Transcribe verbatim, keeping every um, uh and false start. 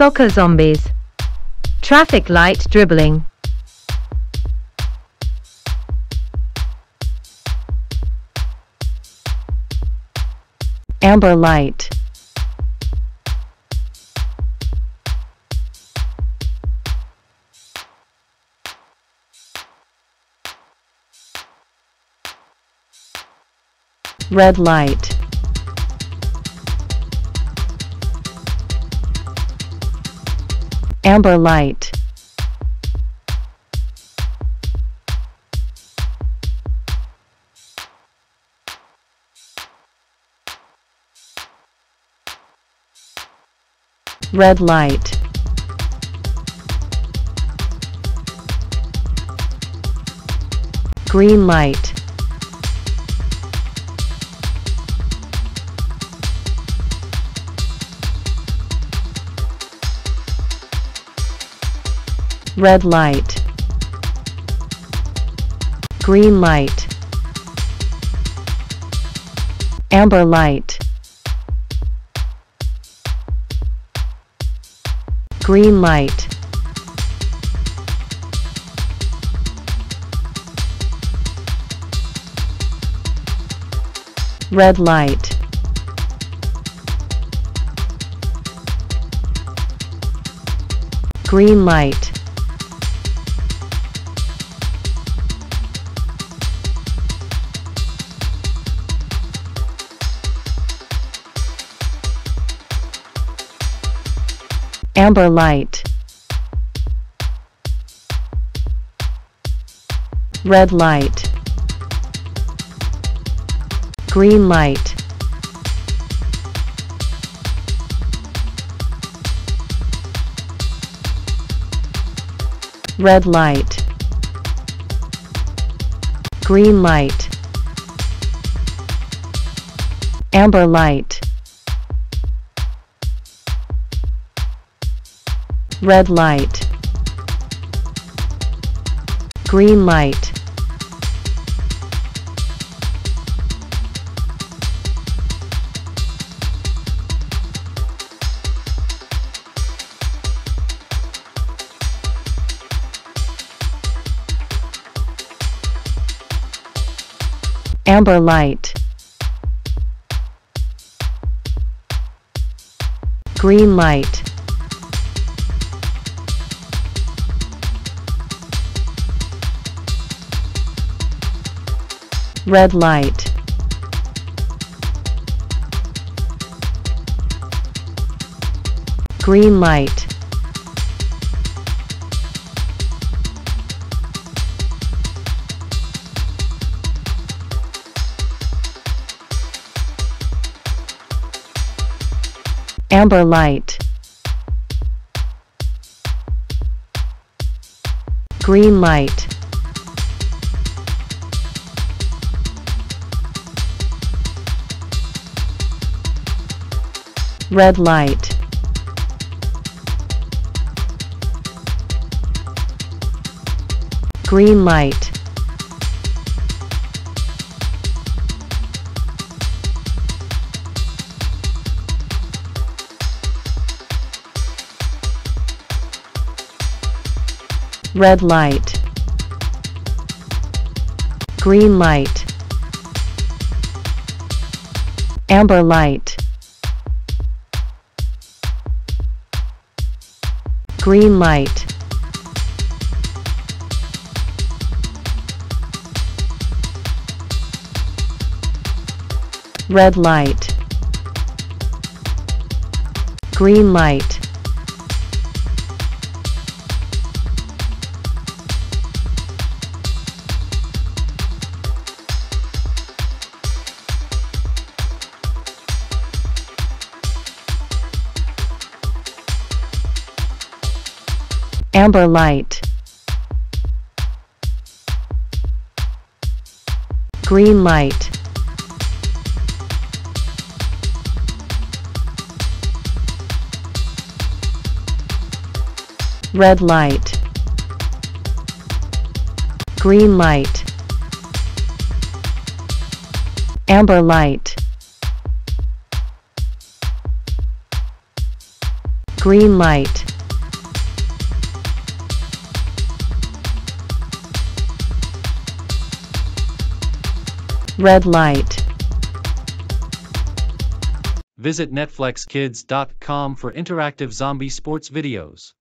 Soccer zombies. Traffic light dribbling. Amber light. Red light. Amber light. Red light. Green light. Red light. Green light. Amber light. Green light. Red light. Green light. Amber light. Red light. Green light. Red light. Green light. Amber light. Red light. Green light. Amber light. Green light. Red light. Green light. Amber light. Green light. Red light. Green light. Red light. Green light. Amber light. Green light. Red light. Green light. Amber light. Green light. Red light. Green light. Amber light. Green light. Red light. Visit Netflix Kids dot com for interactive zombie sports videos.